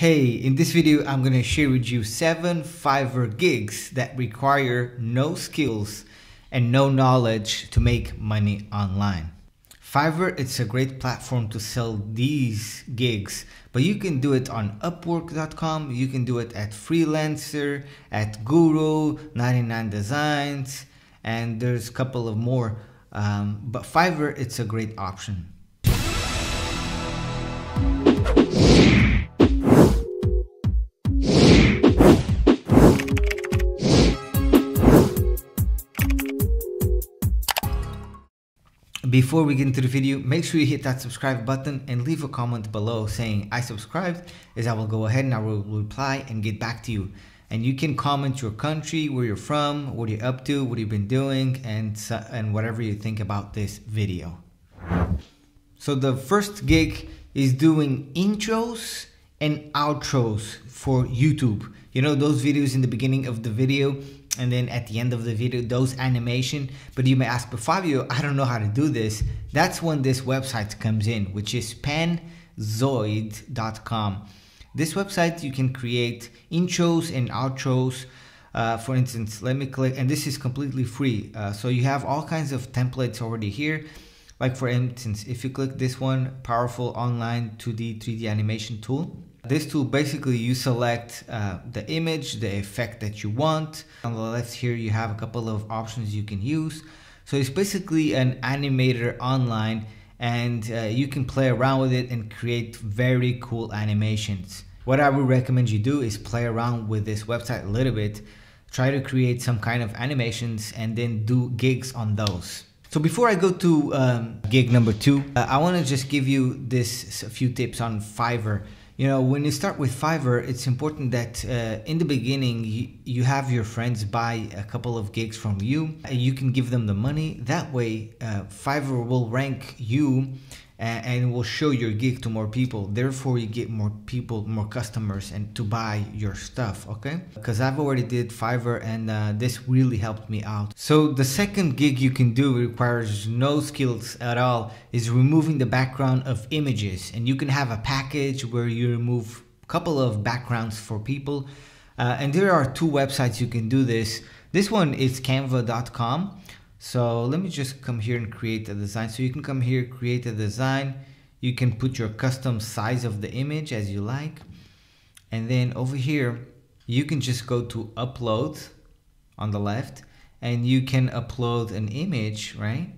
Hey, in this video, I'm going to share with you 7 Fiverr gigs that require no skills and no knowledge to make money online. Fiverr, it's a great platform to sell these gigs, but you can do it on Upwork.com, you can do it at Freelancer, at Guru, 99designs, and there's a couple of more, but Fiverr, it's a great option. Before we get into the video, make sure you hit that subscribe button and leave a comment below saying I subscribed, as I will go ahead and I will reply and get back to you. And you can comment your country, where you're from, what you're up to, what you've been doing, and whatever you think about this video. So the first gig is doing intros and outros for YouTube. You know, those videos in the beginning of the video and then at the end of the video, those animation. But you may ask, but Fabio, I don't know how to do this. That's when this website comes in, which is panzoid.com. This website, you can create intros and outros. For instance, let me click, and this is completely free. So you have all kinds of templates already here. Like for instance, if you click this one, powerful online 2D, 3D animation tool. This tool, basically you select the image, the effect that you want. On the left here, you have a couple of options you can use. So it's basically an animator online, and you can play around with it and create very cool animations. What I would recommend you do is play around with this website a little bit, try to create some kind of animations and then do gigs on those. So before I go to gig number 2, I want to just give you a few tips on Fiverr. You know, when you start with Fiverr, it's important that in the beginning, you have your friends buy a couple of gigs from you. You can give them the money. That way, Fiverr will rank you and will show your gig to more people. Therefore, you get more people, more customers, and to buy your stuff, okay? Because I've already did Fiverr, and this really helped me out. So the second gig you can do requires no skills at all is removing the background of images. And you can have a package where you remove a couple of backgrounds for people, and there are 2 websites you can do this. This one is canva.com. So let me just come here and create a design. So you can come here, create a design, you can put your custom size of the image as you like, and then over here you can just go to upload on the left and you can upload an image, right?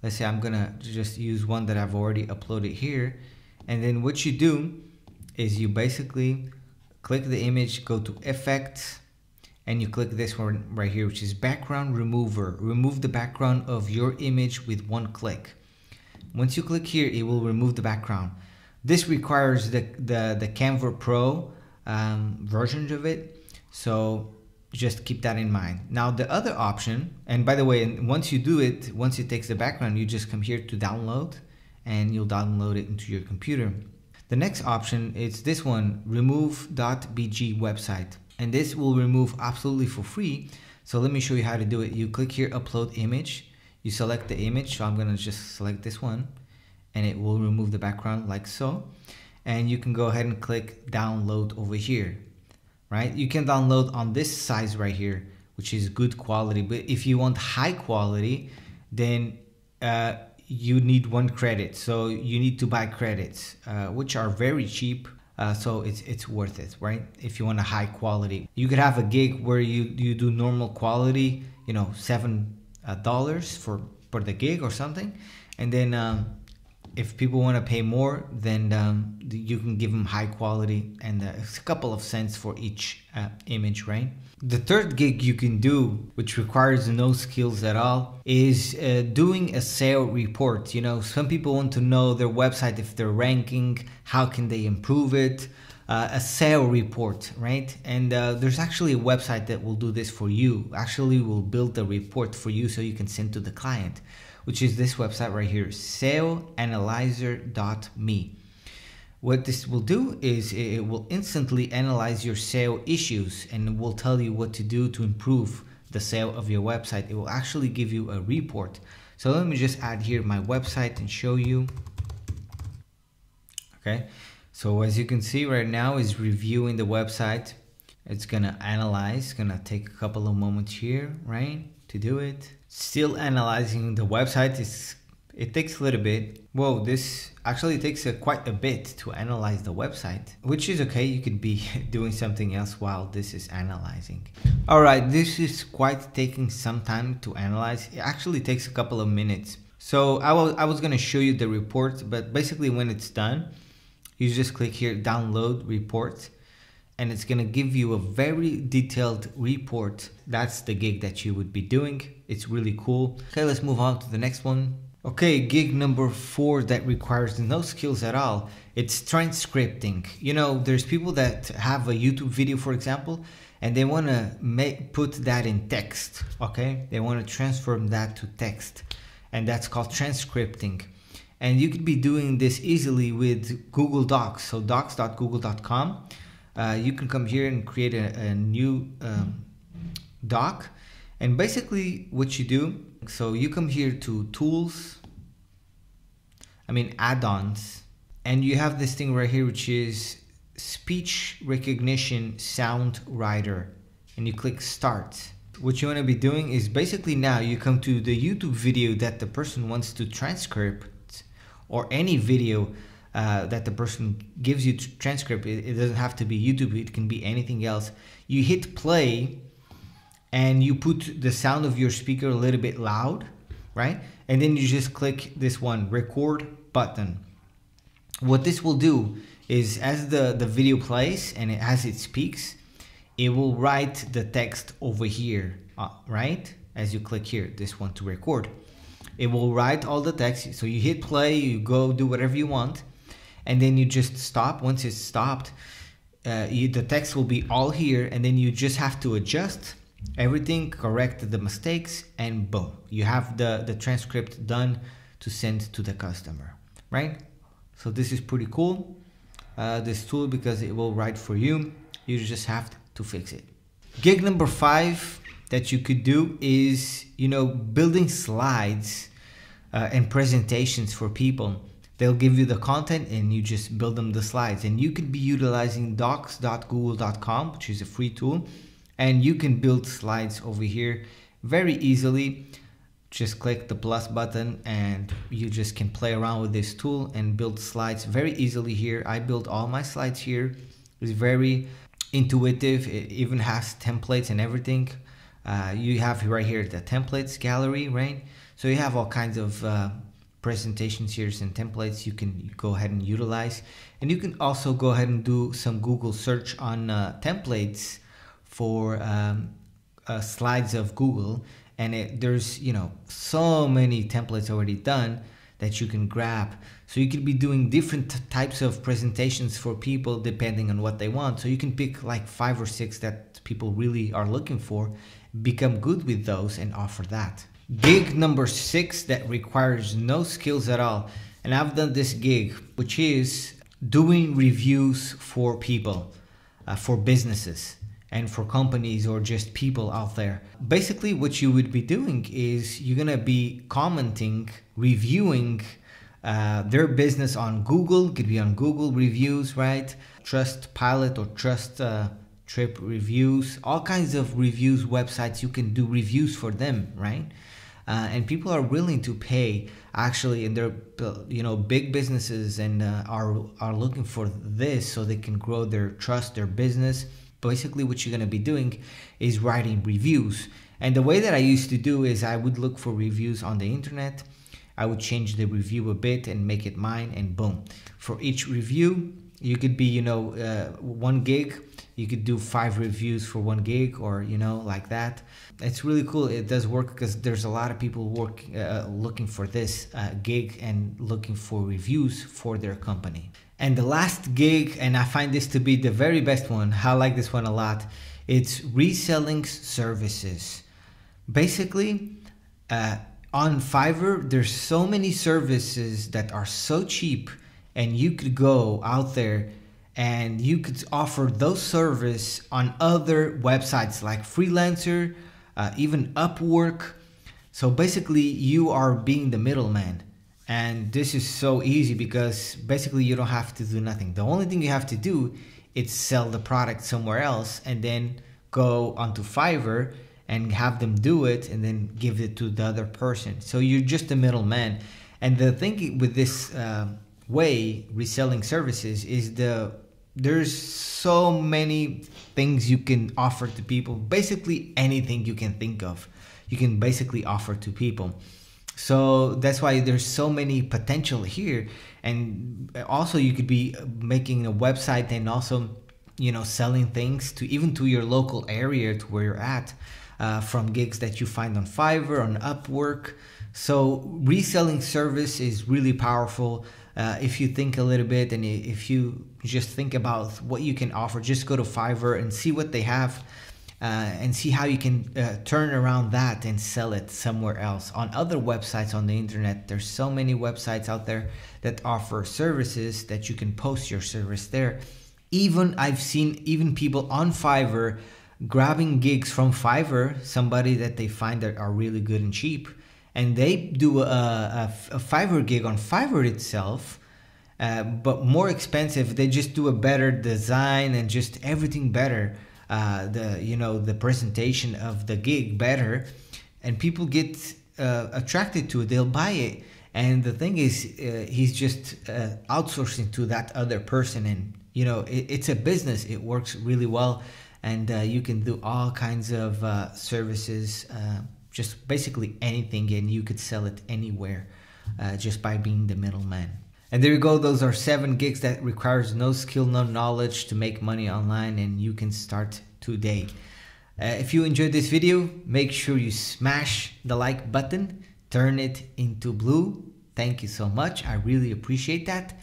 Let's say I'm gonna just use one that I've already uploaded here, and then what you do is you basically click the image, go to effects, and you click this one right here, which is background remover. Remove the background of your image with one click. Once you click here, it will remove the background. This requires the Canva Pro version of it. So just keep that in mind. Now the other option, and by the way, once you do it, once it takes the background, you just come here to download and you'll download it into your computer. The next option is this one, remove.bg website. And this will remove absolutely for free. So let me show you how to do it. You click here, upload image. You select the image. So I'm going to just select this one and it will remove the background like so. And you can go ahead and click download over here, right? You can download on this size right here, which is good quality. But if you want high quality, then you need 1 credit. So you need to buy credits, which are very cheap. So it's worth it, right? If you want a high quality, you could have a gig where you do normal quality, you know, $7 for the gig or something. And then if people want to pay more, then you can give them high quality and a couple of cents for each image, right? The third gig you can do, which requires no skills at all, is doing a SEO report. You know, some people want to know their website, if they're ranking, how can they improve it? A SEO report, right? And there's actually a website that will do this for you. Actually will build the report for you so you can send to the client, which is this website right here, seoanalyzer.me. What this will do is it will instantly analyze your SEO issues and it will tell you what to do to improve the SEO of your website. It will actually give you a report. So let me just add here my website and show you. Okay, So as you can see right now, it's reviewing the website. It's gonna analyze, gonna take a couple of moments here, right, to do it. Still analyzing the website, it takes a little bit. Whoa, this actually takes quite a bit to analyze the website, which is okay. You could be doing something else while this is analyzing. All right, this is quite taking some time to analyze. It actually takes a couple of minutes. So I was gonna show you the report, but basically when it's done, you just click here, download report, and it's gonna give you a very detailed report. That's the gig that you would be doing. It's really cool. Okay, let's move on to the next one. Okay, gig number 4 that requires no skills at all. It's transcripting. You know, there's people that have a YouTube video, for example, and they wanna put that in text, okay? They wanna transform that to text, and that's called transcripting. And you could be doing this easily with Google Docs. So docs.google.com. You can come here and create a new doc. And basically what you do, so you come here to tools, add-ons, and you have this thing right here, which is speech recognition sound writer. And you click start. What you want to be doing is basically now you come to the YouTube video that the person wants to transcribe, or any video that the person gives you to transcript. It doesn't have to be YouTube, it can be anything else. You hit play and you put the sound of your speaker a little bit loud, right? And then you just click this one, record button. What this will do is as the video plays and as it speaks, it will write the text over here, right? As you click here, this one to record. It will write all the text. So you hit play, you go do whatever you want, and then you just stop. Once it's stopped, the text will be all here, and then you just have to adjust everything, correct the mistakes, and boom, you have the transcript done to send to the customer, right? So this is pretty cool, this tool, because it will write for you. You just have to fix it. Gig number 5 that you could do is, you know, building slides and presentations for people. They'll give you the content and you just build them the slides, and you could be utilizing docs.google.com, which is a free tool, and you can build slides over here very easily. Just click the plus button and you just can play around with this tool and build slides very easily here. I built all my slides here. It's very intuitive. It even has templates and everything. You have right here the templates gallery, right? So you have all kinds of presentations here and templates you can go ahead and utilize. And you can also go ahead and do some Google search on templates for slides of Google. And there's, you know, so many templates already done that you can grab. So you could be doing different types of presentations for people depending on what they want. So you can pick like 5 or 6 that people really are looking for, become good with those, and offer that. Gig number 6 that requires no skills at all. And I've done this gig, which is doing reviews for people, for businesses and for companies, or just people out there. Basically what you would be doing is you're gonna be commenting, reviewing their business on Google. It could be on Google reviews, right? Trustpilot or Trip reviews, all kinds of reviews websites. You can do reviews for them, right? And people are willing to pay, actually, and they're, you know, big businesses, and are looking for this so they can grow their trust, their business. Basically what you're going to be doing is writing reviews. And the way that I used to do is I would look for reviews on the internet. I would change the review a bit and make it mine, and boom. For each review, you could be, you know, one gig, you could do 5 reviews for one gig, or, you know, like that. It's really cool. It does work because there's a lot of people looking for this gig and looking for reviews for their company. And the last gig, and I find this to be the very best one, I like this one a lot, it's reselling services. Basically, on Fiverr, there's so many services that are so cheap, and you could go out there and you could offer those service on other websites like Freelancer, even Upwork. So basically you are being the middleman. And this is so easy because basically you don't have to do nothing. The only thing you have to do is sell the product somewhere else and then go onto Fiverr and have them do it and then give it to the other person. So you're just a middleman. And the thing with this way reselling services is there's so many things you can offer to people. Basically anything you can think of, you can basically offer to people. So that's why there's so many potential here. And also you could be making a website and also, you know, selling things to even to your local area, to where you're at, from gigs that you find on Fiverr, on Upwork. So reselling service is really powerful. If you think a little bit and if you just think about what you can offer, just go to Fiverr and see what they have. And see how you can turn around that and sell it somewhere else on other websites on the internet. There's so many websites out there that offer services that you can post your service there. Even I've seen even people on Fiverr grabbing gigs from Fiverr, somebody that they find that are really good and cheap, and they do a Fiverr gig on Fiverr itself. But more expensive. They just do a better design and just everything better. The presentation of the gig better, and people get attracted to it. They'll buy it. And the thing is, he's just outsourcing to that other person. And you know, it's a business. It works really well, and you can do all kinds of services, just basically anything, and you could sell it anywhere just by being the middleman. And there you go. Those are 7 gigs that requires no skill, no knowledge to make money online, and you can start today. If you enjoyed this video, make sure you smash the like button, turn it into blue. Thank you so much. I really appreciate that.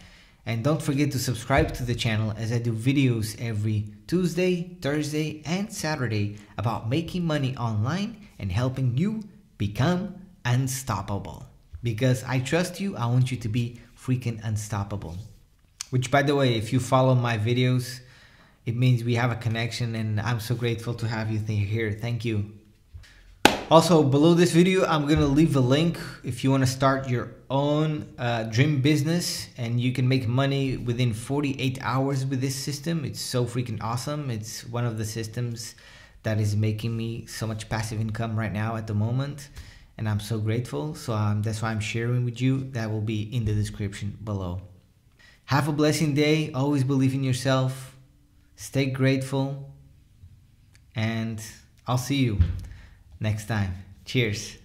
And don't forget to subscribe to the channel, as I do videos every Tuesday, Thursday, and Saturday about making money online and helping you become unstoppable. Because I trust you, I want you to be freaking unstoppable. Which, by the way, if you follow my videos, it means we have a connection, and I'm so grateful to have you here. Thank you. Also, below this video, I'm gonna leave a link if you want to start your own dream business, and you can make money within 48 hours with this system. It's so freaking awesome. It's one of the systems that is making me so much passive income right now at the moment. And I'm so grateful. So that's why I'm sharing with you. That will be in the description below. Have a blessing day. Always believe in yourself. Stay grateful. And I'll see you next time. Cheers.